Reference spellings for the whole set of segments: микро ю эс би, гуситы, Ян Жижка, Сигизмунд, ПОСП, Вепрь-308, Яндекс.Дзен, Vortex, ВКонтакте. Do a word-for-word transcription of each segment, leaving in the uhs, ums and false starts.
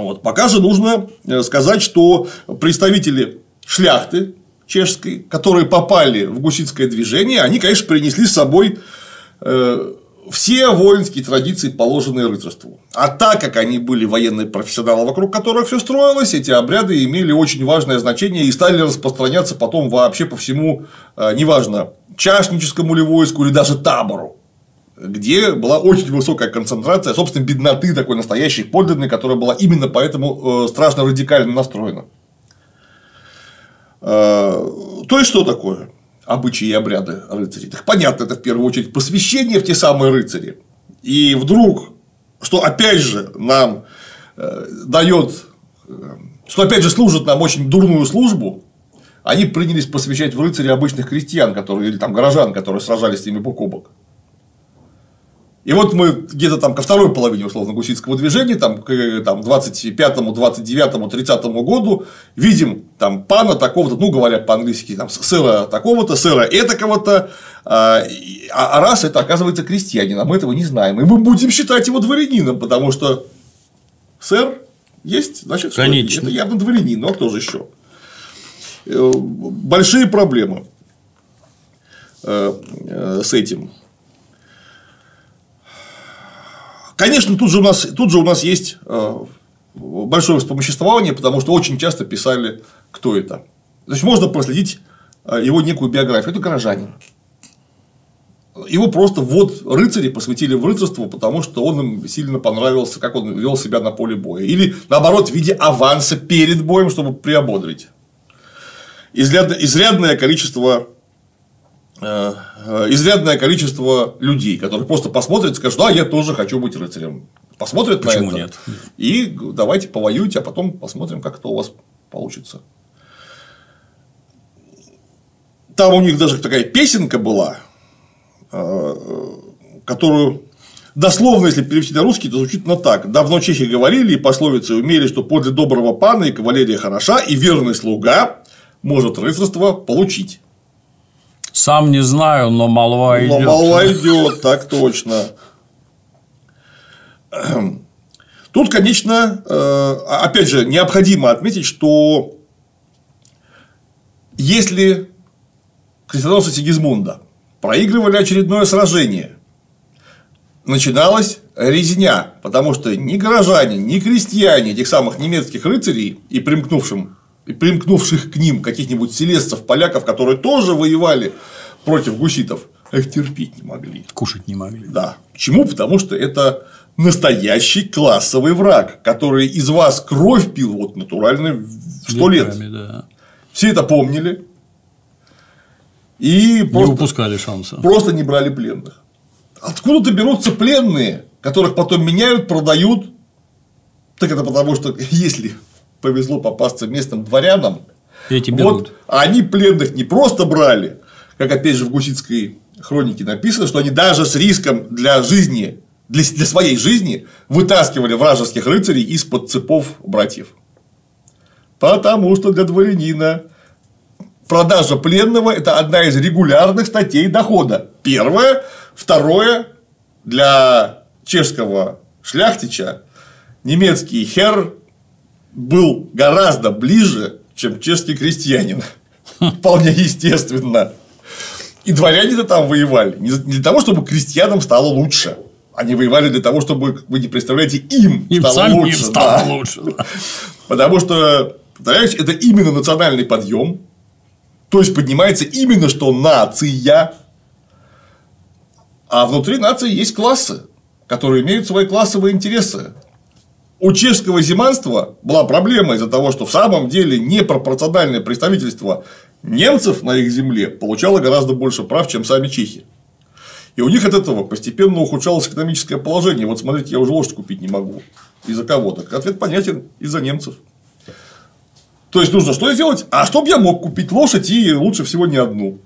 Вот. Пока же нужно сказать, что представители шляхты чешской, которые попали в гуситское движение, они, конечно, принесли с собой все воинские традиции, положенные рыцарству. А так как они были военные профессионалы, вокруг которых все строилось, эти обряды имели очень важное значение и стали распространяться потом вообще по всему, неважно, чашническому ли войску или даже табору, где была очень высокая концентрация, собственно, бедноты такой настоящей, подлинной, которая была именно поэтому страшно радикально настроена. То есть, что такое обычаи и обряды рыцарей? Так понятно, это в первую очередь посвящение в те самые рыцари. И вдруг, что опять же нам дает, что опять же служит нам очень дурную службу, они принялись посвящать в рыцари обычных крестьян, которые, или там горожан, которые сражались с ними бок о бок. И вот мы где-то там ко второй половине условно гуситского движения, там, к там, двадцать пятому, двадцать девятому, тридцатому году видим там пана такого-то, ну говоря по-английски, там сэра такого-то, сэра этакого-то, а, а раз это оказывается крестьянин, а мы этого не знаем, и мы будем считать его дворянином, потому что сэр есть, значит, что это явно дворянин, ну а кто же еще? Большие проблемы с этим. Конечно, тут же, у нас, тут же у нас есть большое вспомоществование, потому что очень часто писали, кто это. То есть, можно проследить его некую биографию. Это горожанин. Его просто вот рыцари посвятили в рыцарство, потому что он им сильно понравился, как он вел себя на поле боя. Или, наоборот, в виде аванса перед боем, чтобы приободрить. Изрядное количество... изрядное количество людей, которые просто посмотрят и скажут, да, я тоже хочу быть рыцарем. Посмотрят на это. Почему нет? И давайте повоюйте, а потом посмотрим, как это у вас получится. Там у них даже такая песенка была, которую дословно, если перевести на русский, то звучит она так. Давно чехи говорили и пословицы умели, что подле доброго пана и кавалерия хороша, и верный слуга может рыцарство получить. Сам не знаю, но молва но идет. Но молва идет, так точно. Тут, конечно, опять же, необходимо отметить, что если крестоносцы Сигизмунда проигрывали очередное сражение, начиналась резня, потому что ни горожане, ни крестьяне этих самых немецких рыцарей и примкнувшим и примкнувших к ним каких-нибудь селезцев, поляков, которые тоже воевали против гуситов, их терпеть не могли. Кушать не могли. Да. Почему? Потому что это настоящий классовый враг, который из вас кровь пил вот натурально сто лет. Да. Все это помнили. И просто, не упускали шанса. Просто не брали пленных. Откуда-то берутся пленные, которых потом меняют, продают. Так это потому, что если... повезло попасться местным дворянам, эти вот, они пленных не просто брали, как опять же в гуситской хронике написано, что они даже с риском для жизни, для, для своей жизни вытаскивали вражеских рыцарей из-под цепов братьев. Потому что для дворянина продажа пленного – это одна из регулярных статей дохода. Первое. Второе. Для чешского шляхтича немецкий хер был гораздо ближе, чем чешский крестьянин. Вполне естественно. И дворяне-то там воевали не для того, чтобы крестьянам стало лучше. Они воевали для того, чтобы, вы не представляете, им, им стало лучше. Им стало да. лучше да. Потому что, повторяюсь, это именно национальный подъем. То есть, поднимается именно что нация. А внутри нации есть классы, которые имеют свои классовые интересы. У чешского земанства была проблема из-за того, что в самом деле непропорциональное представительство немцев на их земле получало гораздо больше прав, чем сами чехи. И у них от этого постепенно ухудшалось экономическое положение. Вот смотрите, я уже лошадь купить не могу. Из-за кого-то. Ответ понятен. Из-за немцев. То есть, нужно что сделать? А чтобы я мог купить лошадь и лучше всего не одну.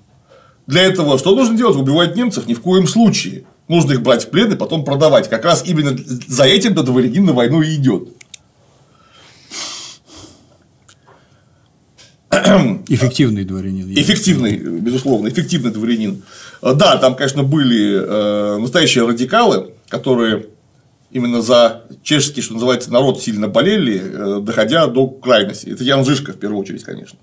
Для этого что нужно делать? Убивать немцев ни в коем случае. Нужно их брать в плен и потом продавать. Как раз именно за этим-то дворянин на войну и идет. Эффективный дворянин. Эффективный, безусловно, эффективный дворянин. Да, там, конечно, были настоящие радикалы, которые именно за чешский, что называется, народ сильно болели, доходя до крайности. Это Ян Жижка в первую очередь, конечно.